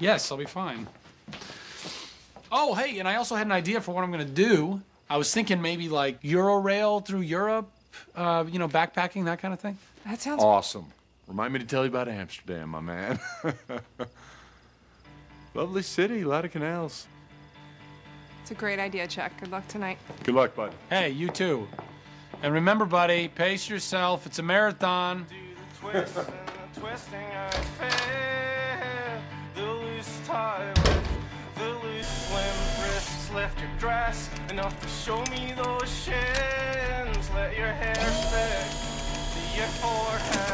Yes, I'll be fine. Oh, hey, and I also had an idea for what I'm going to do. I was thinking maybe like Eurorail through Europe, you know, backpacking, that kind of thing. That sounds awesome. Remind me to tell you about Amsterdam, my man. Lovely city, a lot of canals. It's a great idea, Chuck. Good luck tonight. Good luck, buddy. Hey, you too. And remember, buddy, pace yourself. It's a marathon. Do the twist and the twisting I fail. The loose tie with the loose slim wrists left your dress enough to show me those shins. Let your hair stick to your forehead.